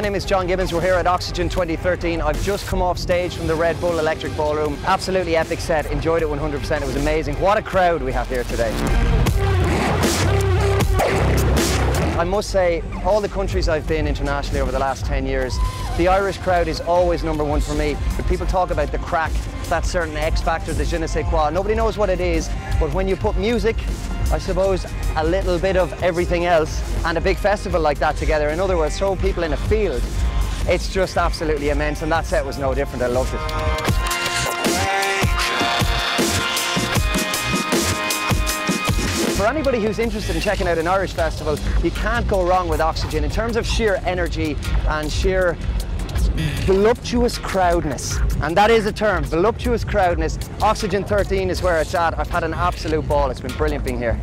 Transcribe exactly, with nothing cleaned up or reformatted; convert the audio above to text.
my name is John Gibbons. We're here at Oxegen twenty thirteen. I've just come off stage from the Red Bull Electric Ballroom. Absolutely epic set. Enjoyed it one hundred percent. It was amazing. What a crowd we have here today. I must say, all the countries I've been internationally over the last ten years, the Irish crowd is always number one for me. But people talk about the crack, that certain X factor, the je ne sais quoi. Nobody knows what it is, but when you put music, I suppose, a little bit of everything else and a big festival like that together, in other words, throw people in a field, it's just absolutely immense, and that set was no different. I loved it. For anybody who's interested in checking out an Irish festival, you can't go wrong with Oxegen in terms of sheer energy and sheer voluptuous crowdness. And that is a term, voluptuous crowdness. Oxegen thirteen is where it's at. I've had an absolute ball. It's been brilliant being here.